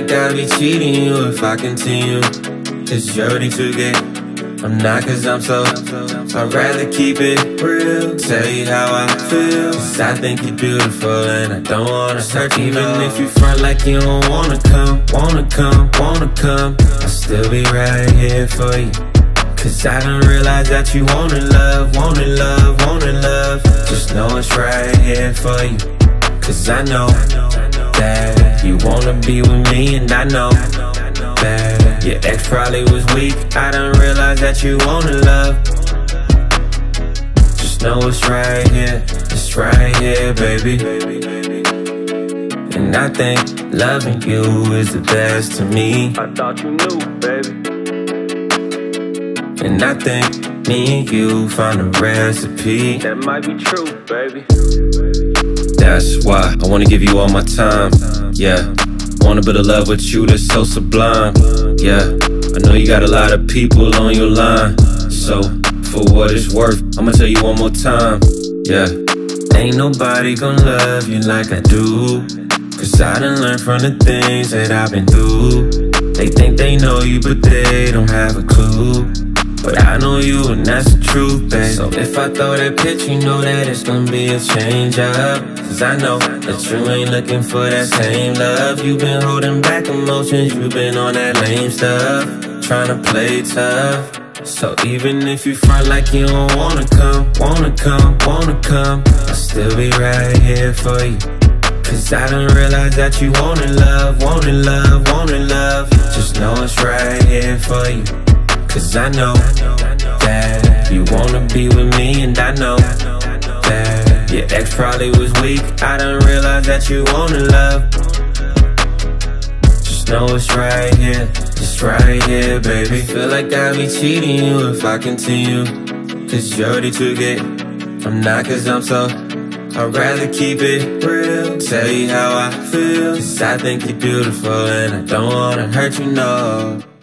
like I'll be cheating you if I continue. It's dirty to get. I'm not, cause I'm so, I'd rather keep it real. Tell you how I feel, cause I think you're beautiful and I don't wanna hurt you. Even if you front like you don't wanna come, I'll still be right here for you. Cause I done realized that you wanna love, just know it's right here for you. Cause I know that you wanna be with me, and I know that your ex probably was weak. I done realized that you wanna love, just know it's right here, baby. And I think loving you is the best to me. I thought you knew, baby. And I think me and you found a recipe that might be true, baby. That's why I wanna give you all my time, yeah. Want a bit of love with you that's so sublime, yeah. I know you got a lot of people on your line, so for what it's worth, I'ma tell you one more time, yeah. Ain't nobody gonna love you like I do, cause I done learned from the things that I've been through. They think they know you, but they don't have a clue. But I know you and that's the truth, babe. So if I throw that pitch, you know that it's gonna be a change up. Cause I know that you ain't looking for that same love. You've been holding back emotions, you've been on that lame stuff, trying to play tough. So even if you front like you don't wanna come, I'll still be right here for you. Cause I done realized that you wanna love, just know it's right here for you. Cause I know that you wanna be with me, and I know that your ex probably was weak. I done realized that you wanna love, just know it's right here, baby. Feel like I'll be cheating you if I continue. Cause dirty to get. I'm not, cause I'm so, I'd rather keep it real. Tell you how I feel, cause I think you're beautiful and I don't wanna hurt you, no.